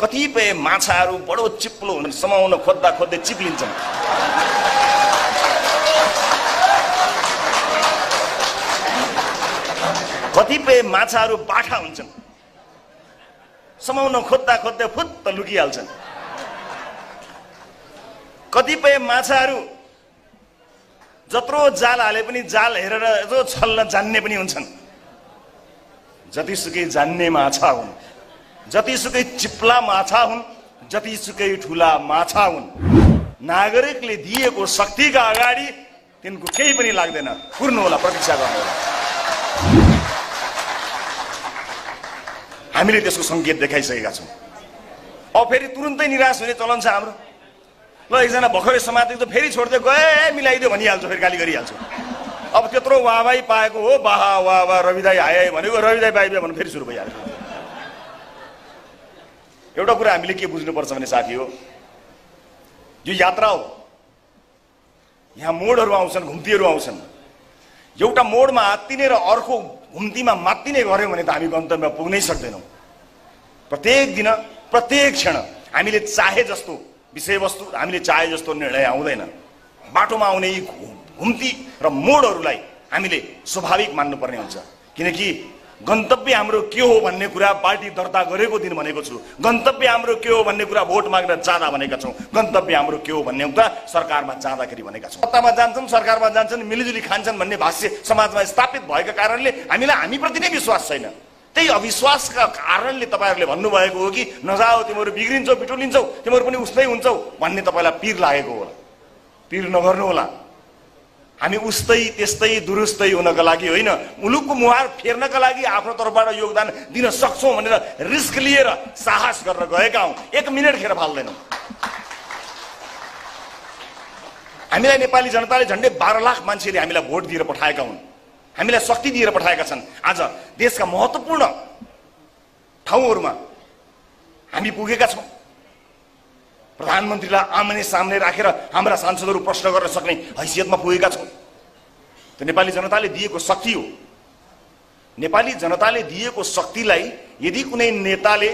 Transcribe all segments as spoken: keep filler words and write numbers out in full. कतिपय माछाहरू बडो चिप्लो हुन्छन्, समाउन खोज्दा खोज्दै चिप्लिन्छन्। कतिपय माछाहरू बाठा हुन्छन्, समाउन खोज्दा खोज्दै फुत्त लुकिहाल्छन्। कतिपय माछाहरू जत्रो जाल हाले पनि जाल हेरेर जो छल्न जान्ने पनि हुन्छन्। जतिसुकै जान्ने माछा हुन्, जतिसुकै चिप्ला माछा हुन्, जतिसुकै ठुला माछा हुन्, नागरिकले दिएको शक्तिका अगाडि तिनको केही पनि लाग्दैन। कुर्नु होला, प्रतीक्षा गर्नु होला। हामीले त्यसको संकेत देखाइसकेका छौँ। अब फेरि तुरुन्तै निराश हुने चलन छ हाम्रो। ल एकजना भर्खरै समातेको फेरि छोड्दै गए ए मिलाइदियो भनिहाल्छ, फेरि गाली गरिहाल्छ। अब त्यत्रो वाहवाही पाएको हो, वाहा वाह वाह रवि दाई हाय हाय भनेको रवि दाई बाई भन्नु फेरि सुरु भइहाल्छ। एउटा कुरा हामीले के बुझ्नुपर्छ भने साथी हो, यो यात्रा हो। यहाँ मोडहरू आउँछन्, घुम्तीहरू आउँछन्। एउटा मोडमा आत्तिने र अर्को घुम्तीमा मात्तिने गऱ्यौँ भने त हामी गन्तव्यमा पुग्नै सक्दैनौँ। प्रत्येक दिन प्रत्येक क्षण हामीले चाहे जस्तो विषयवस्तु, हामीले चाहे जस्तो निर्णय आउँदैन। बाटोमा आउने यी घुम्ती र मोडहरूलाई हामीले स्वाभाविक मान्नुपर्ने हुन्छ, किनकि गन्तव्य हाम्रो के हो भन्ने कुरा पार्टी दर्ता गरेको दिन भनेको छु। गन्तव्य हाम्रो के हो भन्ने कुरा भोट माग्न जाँदा भनेका छौँ। गन्तव्य हाम्रो के हो भन्ने कुरा सरकारमा जाँदाखेरि भनेका छौँ। सत्तामा जान्छन्, सरकारमा जान्छन्, मिलिजुली खान्छन् भन्ने भाष्य समाजमा स्थापित भएको कारणले हामीलाई हामीप्रति नै विश्वास छैन। त्यही अविश्वासका कारणले तपाईँहरूले भन्नुभएको हो कि नजाओ, तिमीहरू बिग्रिन्छौ, बिटुलिन्छौ, तिमीहरू पनि उस्तै हुन्छौ भन्ने तपाईँलाई पिर लागेको होला। पिर नगर्नु होला। हामी उस्तै त्यस्तै दुरुस्तै हुनका लागि होइन, मुलुकको मुहार फेर्नका लागि आफ्नो तर्फबाट योगदान दिन सक्छौँ भनेर रिस्क लिएर साहस गर्न गएका हौँ। एक मिनट खेर फाल्दैनौँ। हामीलाई नेपाली जनताले झन्डै बाह्र लाख मान्छेले हामीलाई भोट दिएर पठाएका हुन्, हामीलाई शक्ति दिएर पठाएका छन्। आज देशका महत्त्वपूर्ण ठाउँहरूमा हामी पुगेका छौँ। प्रधानमन्त्रीलाई आमने सामने राखेर हाम्रा सांसदहरू प्रश्न गर्न सक्ने हैसियतमा पुगेका छौँ। त्यो नेपाली जनताले दिएको शक्ति हो। नेपाली जनताले दिएको शक्तिलाई यदि कुनै नेताले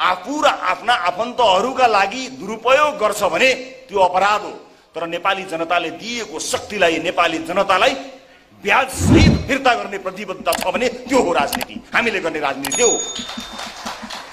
आफू र आफ्ना आफन्तहरूका लागि दुरुपयोग गर्छ भने त्यो अपराध हो। तर नेपाली जनताले दिएको शक्तिलाई, नेपाली जनतालाई ब्याज सहित फिर्ता गर्ने प्रतिबद्धता छ भने त्यो हो राजनीति। हामीले गर्ने राजनीति त्यो हो।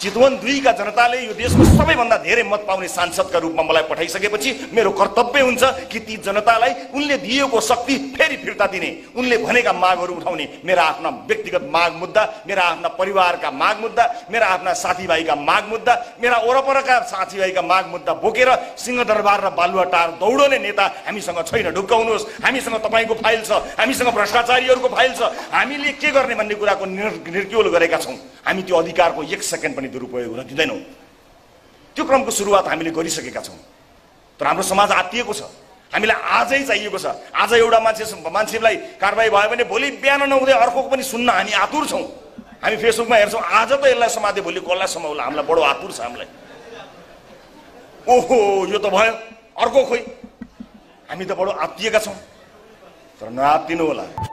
चितवन दुई का जनताले यो देशको सबैभन्दा धेरै मत पाउने सांसदका रूपमा मलाई पठाइसकेपछि मेरो कर्तव्य हुन्छ कि ती जनतालाई उनले दिएको शक्ति फेरि फिर्ता दिने, उनले भनेका मागहरू उठाउने। मेरा आफ्ना व्यक्तिगत माग मुद्दा, मेरा आफ्ना परिवारका माग मुद्दा, मेरा आफ्ना साथीभाइका माग मुद्दा, मेरा वरपरका साथीभाइका माग मुद्दा बोकेर सिंहदरबार र बालुवाटार दौडने नेता हामीसँग छैन। ढुक्काउनुहोस्, हामीसँग तपाईँको फाइल छ, हामीसँग भ्रष्टाचारीहरूको फाइल छ। हामीले के गर्ने भन्ने कुराको निर्क्योल गरेका छौँ। हामी त्यो अधिकारको एक सेकेन्ड पनि दुरुपयोग हुन दिँदैनौँ। त्यो क्रमको सुरुवात हामीले गरिसकेका छौँ। तर हाम्रो समाज आत्तिएको छ। हामीलाई आजै चाहिएको छ। आज एउटा मान्छे मान्छेलाई कारबाही भयो भने भोलि बिहान नहुँदै अर्कोको पनि सुन्न हामी आतुर छौँ। हामी फेसबुकमा हेर्छौँ, आज त यसलाई समाते भोलि कसलाई समाउला, हामीलाई बडो आतुर छ। हामीलाई ओहो यो त भयो, अर्को खोइ, हामी त बडो आत्तिएका छौँ। तर नआत्तिनु होला।